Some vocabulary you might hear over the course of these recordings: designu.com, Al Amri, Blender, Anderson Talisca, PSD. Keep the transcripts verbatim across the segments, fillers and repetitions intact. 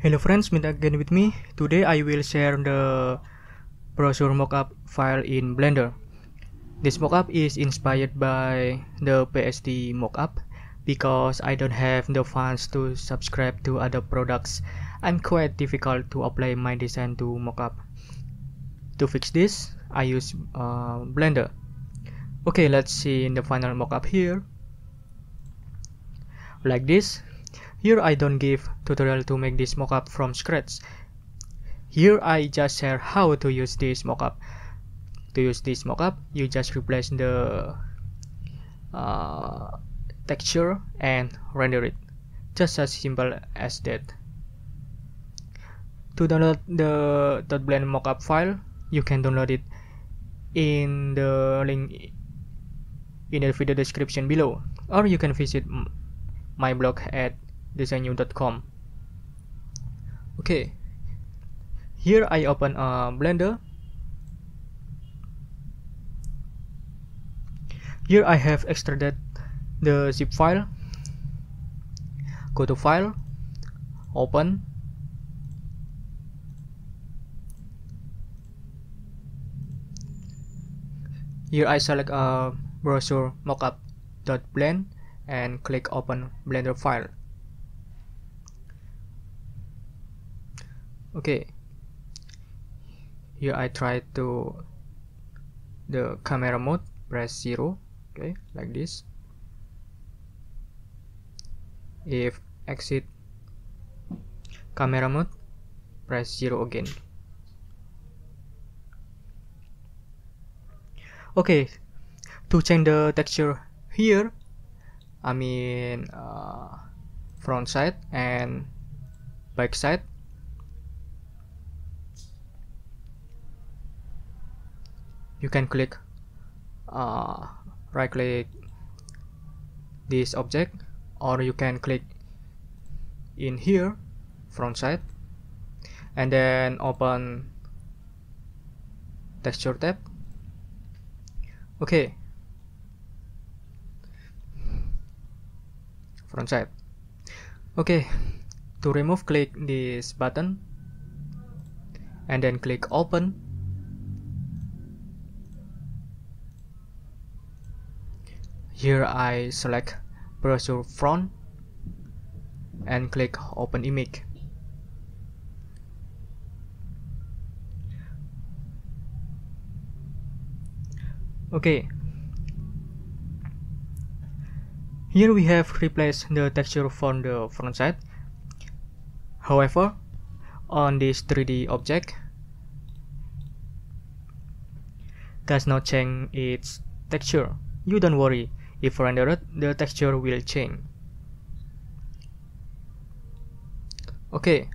Hello friends, meet again with me. Today I will share the brochure mockup file in Blender. This mockup is inspired by the P S D mockup because I don't have the funds to subscribe to other products. I'm quite difficult to apply my design to mockup. To fix this, I use uh, Blender. Okay, let's see in the final mockup here. Like this. Here I don't give tutorial to make this mockup from scratch. Here I just share how to use this mockup. To use this mockup, you just replace the uh, texture and render it. Just as simple as that. To download the .blend mockup file, you can download it in the link in the video description below, or you can visit my blog at designu dot com. Okay, here I open a uh, Blender. Here I have extracted the zip file. Go to File, Open. Here I select a uh, brochure mockup.blend and click Open Blender file. Okay, here I try to the camera mode, press zero, okay, like this. If exit camera mode, press zero again. Okay, to change the texture here, I mean uh, front side and back side. You can click, uh, right click this object, or you can click in here, front side, and then open texture tab. Okay, front side. Okay, to remove, click this button and then click open. Here I select brochure front and click open image. Okay. Here we have replaced the texture from the front side. However, on this three D object does not change its texture. You don't worry. If rendered, the texture will change. Okay,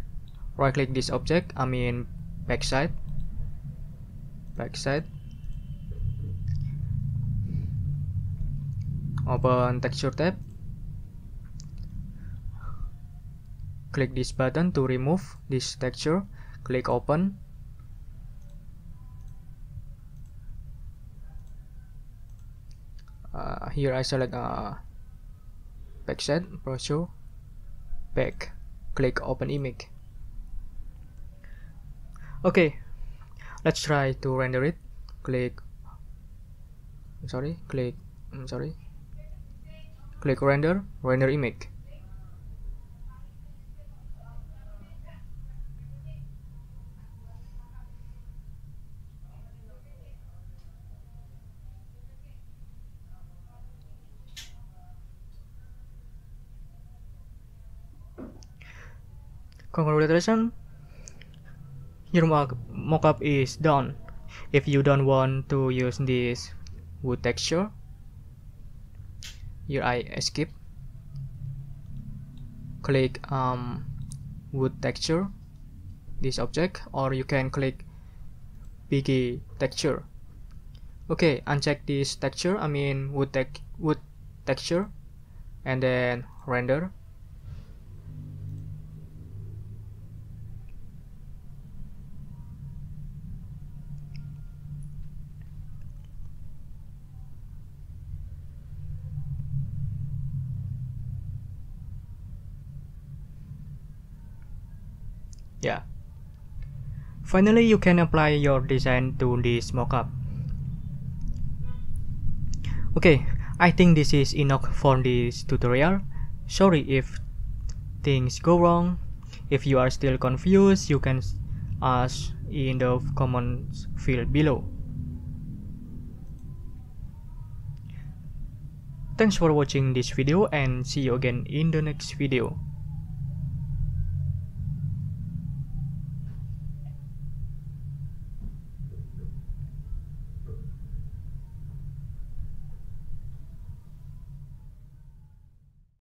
right click this object, I mean backside, backside, open texture tab, click this button to remove this texture, click open. Uh, here I select uh, back set, brochure, back, click open image. Okay, let's try to render it. Click, I'm sorry, click, I'm sorry, click render, render image. Congratulations, your mockup is done. If you don't want to use this wood texture, here I escape, click um, wood texture, this object, or you can click P G texture. Okay, uncheck this texture, I mean wood, te wood texture, and then render. Yeah. Finally, you can apply your design to this mockup. Okay, I think this is enough for this tutorial. Sorry if things go wrong. If you are still confused, you can ask in the comments field below. Thanks for watching this video and see you again in the next video.